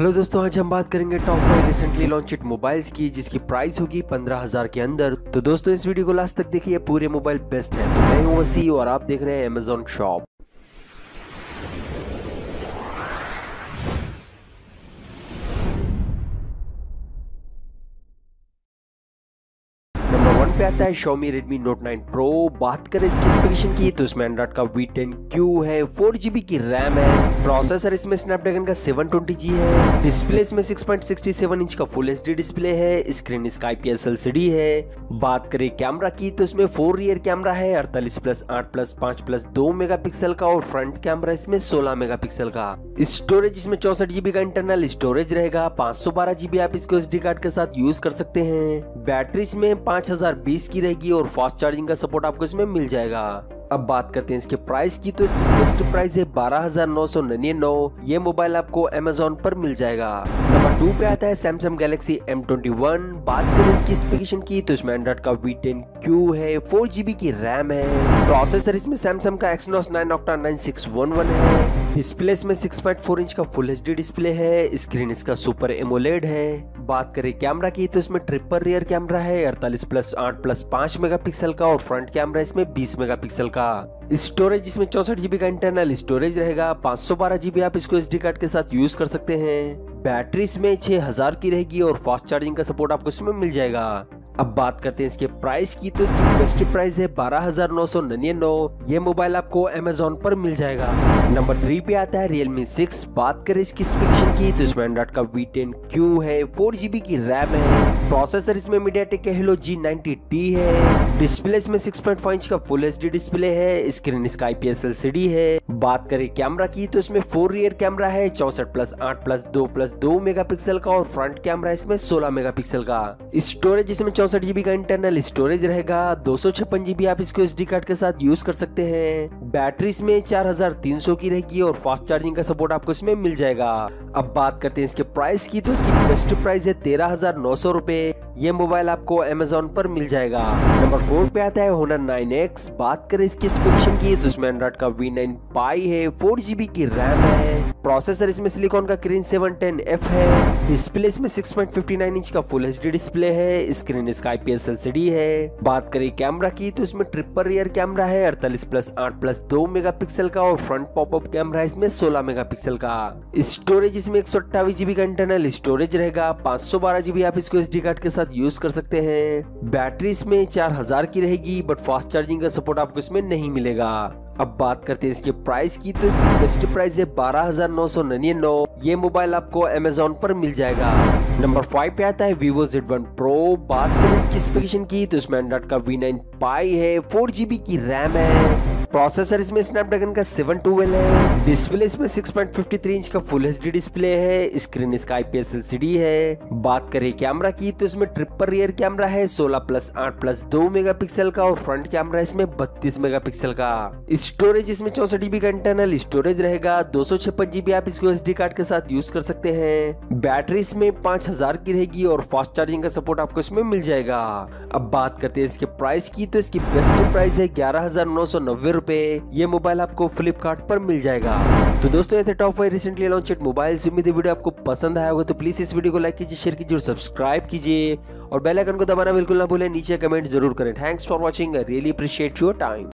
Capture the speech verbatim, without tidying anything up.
Hello दोस्तों, आज हम बात करेंगे top five recently launched mobiles की जिसकी प्राइस होगी पंद्रह हज़ार के अंदर। तो दोस्तों इस वीडियो को लास्ट तक देखिए, पूरे मोबाइल बेस्ट है। तो मैं हूँ वसी और आप देख रहे हैं अमेजॉन शॉप। पे आता है Xiaomi Redmi Note nine Pro। बात करें इसकी स्पेसिफिकेशन की तो इसमें Android का वी टेन क्यू है, फोर जी बी की रैम है, प्रोसेसर इसमें Snapdragon का सेवन ट्वेंटी जी है, डिस्प्ले इसमें six point six seven inch का फुल एच डी डिस्प्ले है, स्क्रीन इसका I P S L C D है। बात करें कैमरा की तो इसमें फोर रियर कैमरा है, अड़तालीस प्लस आठ प्लस पाँच प्लस दो मेगा पिक्सल का, और फ्रंट कैमरा इसमें सोलह मेगा पिक्सल का। स्टोरेज इसमें चौसठ जीबी का इंटरनल स्टोरेज रहेगा, पाँच सौ बारह जीबी आप इसको एस डी कार्ड के साथ यूज कर सकते हैं। बैटरी इसमें पाँच हजार बीस की रहेगी और फास्ट चार्जिंग का सपोर्ट आपको इसमें मिल जाएगा। अब बात करते हैं इसके प्राइस की तो इसकी बेस्ट प्राइस है बारह हज़ार नौ सौ निन्यानवे। ये मोबाइल आपको अमेजोन पर मिल जाएगा। नंबर टू पे आता है Samsung Galaxy M twenty one. बात करें इसकी स्पेसिफिकेशन की तो इसमें एंड्रॉइड का वी टेन क्यू है, फोर जी बी की रैम है, प्रोसेसर इसमें सैमसंग का Exynos nine octa nine six one one है, डिस्प्ले इसमें सिक्स पॉइंट फोर इंच का फुल एच डी डिस्प्ले है, स्क्रीन इसका सुपर एमोलेड है। बात करें कैमरा की तो इसमें ट्रिपल रियर कैमरा है, अड़तालीस प्लस आठ प्लस पाँच मेगा पिक्सल का, और फ्रंट कैमरा इसमें बीस मेगा पिक्सल का। स्टोरेज इसमें चौसठ जीबी का इंटरनल स्टोरेज रहेगा, पाँच सौ बारह जीबी आप इसको एसडी कार्ड के साथ यूज कर सकते हैं। बैटरी इसमें छह हज़ार की रहेगी और फास्ट चार्जिंग का सपोर्ट आपको इसमें मिल जाएगा। अब बात करते हैं इसके प्राइस की तो इसकी बेस्ट प्राइस है बारह हज़ार नौ सौ निन्यानवे। ये मोबाइल आपको अमेजोन पर मिल जाएगा। नंबर थ्री पे आता है Realme सिक्स। बात करें इसकी स्पेसिफिकेशन की तो इसमें Android का वी टेन क्यू है, फोर जी बी की रैम है, प्रोसेसर इसमें MediaTek का Helio जी नाइंटी टी है, डिस्प्ले इसमें सिक्स पॉइंट फाइव इंच का फुल एच डी डिस्प्ले है, स्क्रीन इसका I P S L C D है। बात करें कैमरा की तो इसमें फोर रियर कैमरा है, चौसठ प्लस आठ प्लस दो प्लस दो मेगा पिक्सल का, और फ्रंट कैमरा इसमें सोलह मेगा पिक्सल का। स्टोरेज इसमें चौसठ जीबी का इंटरनल स्टोरेज रहेगा, दो सौ छप्पन जीबी आप इसको एसडी कार्ड के साथ यूज कर सकते हैं। बैटरी इसमें चार हज़ार तीन सौ की रहेगी और फास्ट चार्जिंग का सपोर्ट आपको इसमें मिल जाएगा। अब बात करते हैं इसके प्राइस की तो इसकी बेस्ट प्राइस है तेरह हज़ार नौ सौ रुपए। ये मोबाइल आपको अमेजोन पर मिल जाएगा। नंबर फोर पे आता है Honor नाइन एक्स। बात करें इसकी स्पेसिफिकेशन की तो इसमें Android का वी नाइन पाई है, फोर जी बी की रैम है, प्रोसेसर इसमें सिलिकॉन का Kirin सेवन टेन एफ है, डिस्प्ले इसमें six point five nine inch का फुल एच डी डिस्प्ले है, स्क्रीन इसका I P S L C D है। बात करें कैमरा की तो इसमें ट्रिपल रियर कैमरा है, अड़तालीस प्लस आठ प्लस दो मेगा पिक्सल का, और फ्रंट पॉपअप कैमरा इसमें सोलह मेगा पिक्सल का। स्टोरेज इसमें एक सौ अट्ठाईस जीबी का इंटरनल स्टोरेज रहेगा, पाँच सौ बारह जीबी आप इसको एसडी कार्ड के साथ यूज कर सकते हैं। बैटरी इसमें चार हज़ार की रहेगी, बट फास्ट चार्जिंग का सपोर्ट आपको इसमें नहीं मिलेगा। अब बात करते हैं इसके प्राइस की तो इसकी बेस्ट प्राइस है बारह हज़ार नौ सौ निन्यानवे। ये मोबाइल आपको अमेजोन पर मिल जाएगा। नंबर फाइव पे आता है Vivo जेड वन प्रो। बात करें इसकी स्पेसिफिकेशन की तो इसमें Android का वी नाइन पाई है, फोर जी बी की रैम है, प्रोसेसर इसमें स्नैपड्रैगन का सेवन ट्वेल्व है, डिस्प्ले इसमें six point five three inch का फुल एच डी डिस्प्ले है, स्क्रीन इसका I P S L C D है। बात करें कैमरा की तो इसमें ट्रिपल रियर कैमरा है, सोलह प्लस आठ प्लस दो मेगा पिक्सल का, और फ्रंट कैमरा इसमें बत्तीस मेगा पिक्सल का। स्टोरेज इसमें चौसठ जीबी का इंटरनल स्टोरेज रहेगा, दो सौ छप्पन जीबी आप इसको एसडी कार्ड के साथ यूज कर सकते हैं। बैटरी इसमें पाँच हजार की रहेगी और फास्ट चार्जिंग का सपोर्ट आपको इसमें मिल जाएगा। अब बात करते हैं इसके प्राइस की तो इसकी बेस्ट प्राइस है ग्यारह हजार नौ सौ नब्बे पे। ये मोबाइल आपको फ्लिपकार्ट पर मिल जाएगा। तो दोस्तों ये थे top five recently launched mobiles. उम्मीद है वीडियो आपको पसंद आया होगा, तो प्लीज इस वीडियो को लाइक कीजिए, शेयर कीजिए और सब्सक्राइब कीजिए, और बेल आइकन को दबाना बिल्कुल ना भूलें। नीचे कमेंट जरूर करें। Thanks for watching, I really appreciate your time.